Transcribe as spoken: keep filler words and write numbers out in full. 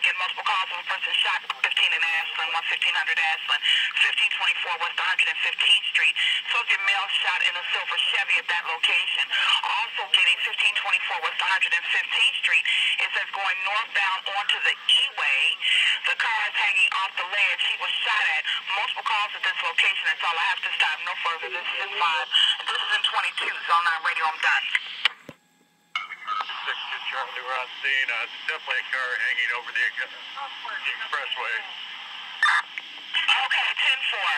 I get multiple calls of a person shot, fifteen in Ashland, fifteen hundred Ashland, fifteen twenty-four West one hundred fifteenth Street. Soldier male shot in a silver Chevy at that location. Also getting fifteen twenty-four West one hundred fifteenth Street. It says going northbound onto the E-way. The car is hanging off the ledge. He was shot at. Multiple calls at this location. That's all I have to stop. No further. This is in five. This is in twenty-two. Zone nine radio. I'm done. Charlie, we're on scene. Uh, it's definitely a car hanging over the, uh, the expressway. Okay, ten four.